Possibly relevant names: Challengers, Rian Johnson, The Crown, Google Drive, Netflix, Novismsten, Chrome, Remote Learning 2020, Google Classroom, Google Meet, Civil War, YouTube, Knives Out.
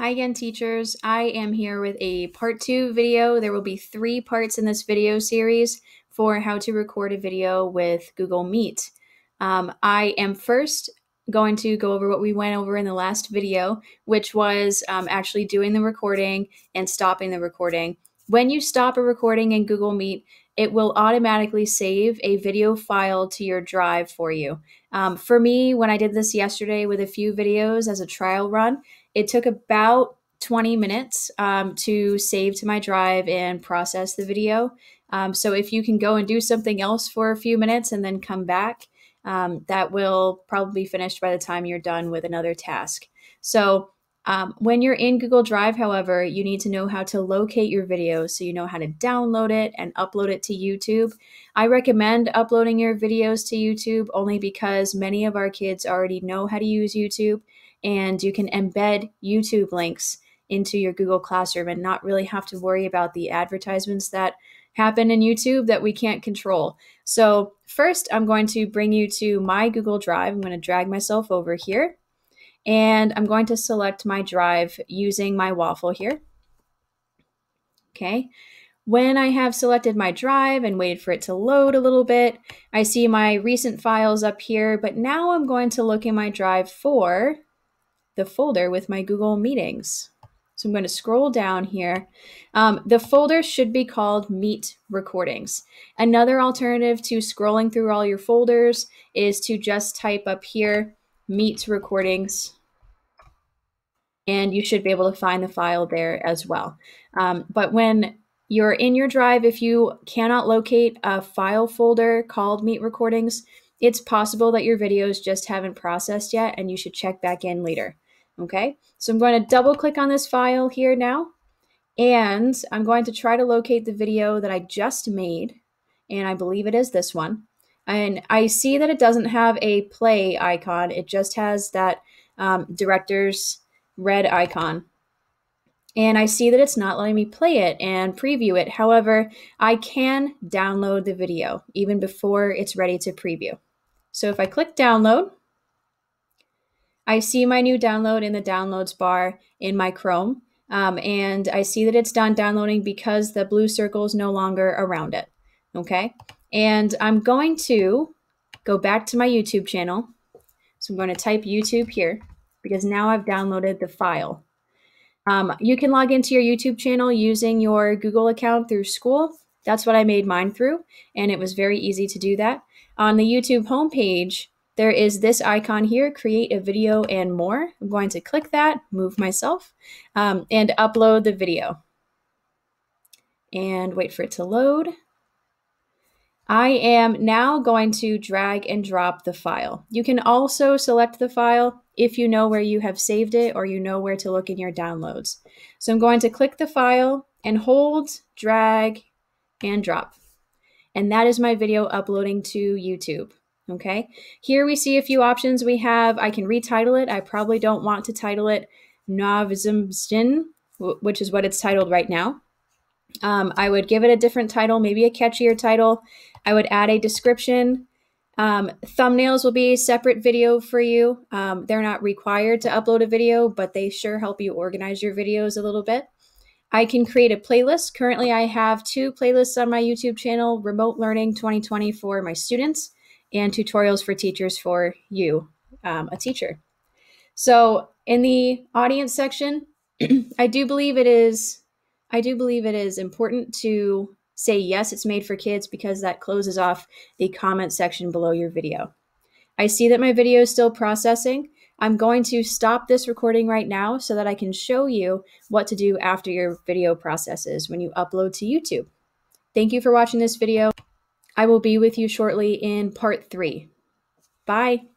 Hi again, teachers. I am here with a part 2 video. There will be 3 parts in this video series for how to record a video with Google Meet. I am first going to go over what we went over in the last video, which was actually doing the recording and stopping the recording. When you stop a recording in Google Meet, it will automatically save a video file to your drive for you. For me, when I did this yesterday with a few videos as a trial run, it took about 20 minutes to save to my drive and process the video. So if you can go and do something else for a few minutes and then come back, that will probably be finished by the time you're done with another task. So when you're in Google Drive, however, you need to know how to locate your video so you know how to download it and upload it to YouTube. I recommend uploading your videos to YouTube only because many of our kids already know how to use YouTube. And you can embed YouTube links into your Google Classroom and not really have to worry about the advertisements that happen in YouTube that we can't control. So first, I'm going to bring you to my Google Drive. I'm going to drag myself over here, and I'm going to select my drive using my waffle here. Okay. When I have selected my drive and waited for it to load a little bit, I see my recent files up here, but now I'm going to look in my drive for the folder with my Google meetings. So I'm going to scroll down here. The folder should be called Meet Recordings. Another alternative to scrolling through all your folders is to just type up here Meet Recordings, and you should be able to find the file there as well. But when you're in your drive, if you cannot locate a file folder called Meet Recordings, it's possible that your videos just haven't processed yet, and you should check back in later. Okay, so I'm going to double click on this file here now, and I'm going to try to locate the video that I just made, and I believe it is this one. And I see that it doesn't have a play icon. It just has that director's red icon. And I see that it's not letting me play it and preview it. However, I can download the video even before it's ready to preview. So if I click download, I see my new download in the downloads bar in my Chrome. And I see that it's done downloading because the blue circle is no longer around it. Okay. And I'm going to go back to my YouTube channel. So I'm going to type YouTube here because now I've downloaded the file. You can log into your YouTube channel using your Google account through school. That's what I made mine through, and it was very easy to do that. On the YouTube homepage, there is this icon here, create a video and more. I'm going to click that, move myself, and upload the video. And wait for it to load. I am now going to drag and drop the file. You can also select the file if you know where you have saved it or you know where to look in your downloads. So I'm going to click the file and hold, drag, and drop. And that is my video uploading to YouTube. Okay, here we see a few options we have. I can retitle it. I probably don't want to title it Novismsten, which is what it's titled right now. I would give it a different title, maybe a catchier title. I would add a description. Thumbnails will be a separate video for you. They're not required to upload a video, but they sure help you organize your videos a little bit. I can create a playlist. Currently, I have 2 playlists on my YouTube channel, Remote Learning 2020 for my students and Tutorials for Teachers for you, a teacher. So in the audience section, I do believe it is important to say yes, it's made for kids, because that closes off the comment section below your video. I see that my video is still processing. I'm going to stop this recording right now so that I can show you what to do after your video processes when you upload to YouTube. Thank you for watching this video. I will be with you shortly in part 3. Bye.